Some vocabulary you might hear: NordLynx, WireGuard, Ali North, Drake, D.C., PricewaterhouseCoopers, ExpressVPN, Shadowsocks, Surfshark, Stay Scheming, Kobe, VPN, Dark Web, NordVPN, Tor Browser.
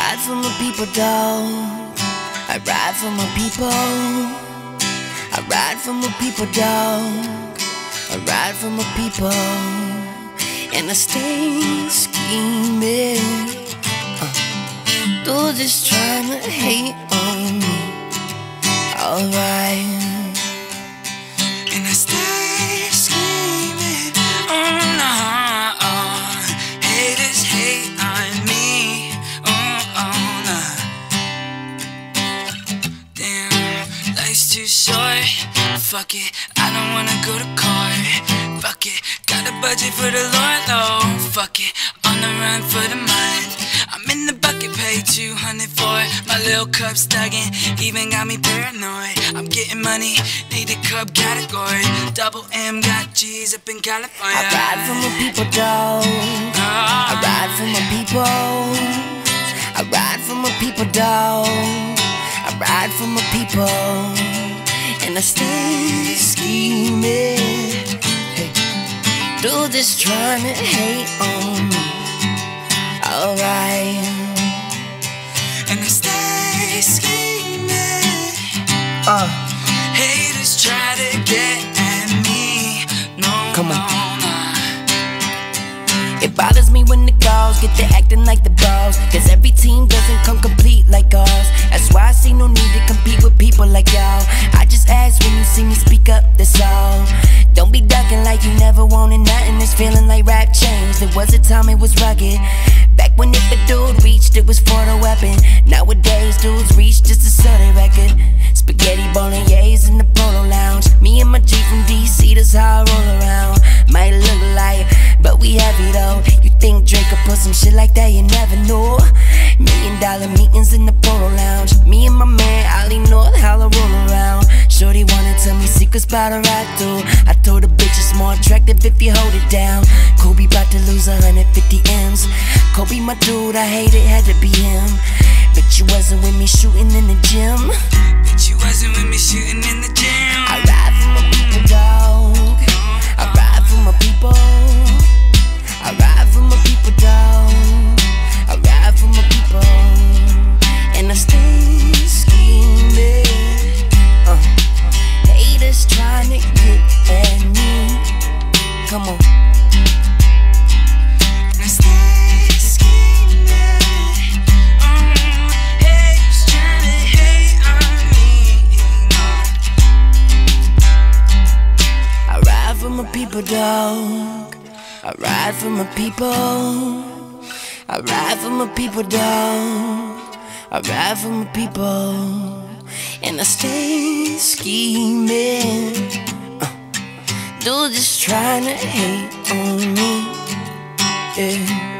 ride for my people, dog. I ride for my people. I ride for my people, dog. I ride for my people. And I stay scheming. They're just trying to hate on me. Alright. And I stay scheming. Oh no, oh. Haters hate on me. Oh, oh no. Damn, life's too short. Fuck it, I don't wanna go to court. Fuck it, got a budget for the Lord, though. Fuck it, on the run for the mind. I'm in the bucket, paid 200 for it. My little cup stuggin', even got me paranoid. I'm getting money, need the cup category. Double M got G's up in California. I ride for my people, dog. I ride for my people. I ride for my people, dog. I ride for my people. And I stay scheming. Hey. Dude, this trying to hate on me. Alright. And I stay scheming. Haters try to get at me. No, come on. No. It bothers me when the girls get to acting like the bros, 'cause every team doesn't come complete like ours. That's why I see no need to compete with people like y'all. I just ask when you see me, speak up, that's all. Don't be ducking like you never wanted nothing. It's feeling like rap changed. There was a time it was rugged. Back when if a dude reached, it was for the weapon. Nowadays, dudes reach just to sell their record. Spaghetti bolognese in the polo lounge. Me and my G from D.C., that's how I roll around. Might look light, but we heavy though. You think Drake could put some shit like that, you never know. $1 million meetings in the polo lounge. Me and my man, Ali North, holla roll around. Shorty wanna tell me secrets about a ride through. I told a bitch it's more attractive if you hold it down. Kobe about to lose 150 M's. Kobe my dude, I hate it, had to be him. But you wasn't with me shooting in the gym. But you wasn't with me shooting in the gym. I ride for my people, dog. I ride for my people. I ride for my people, dog. I ride for my people. And I stay scheming. Haters trying to get at me. Come on. People, dog. I ride for my people. I ride for my people, dog. I ride for my people. And I stay scheming. Dude, just trying to hate on me. Yeah.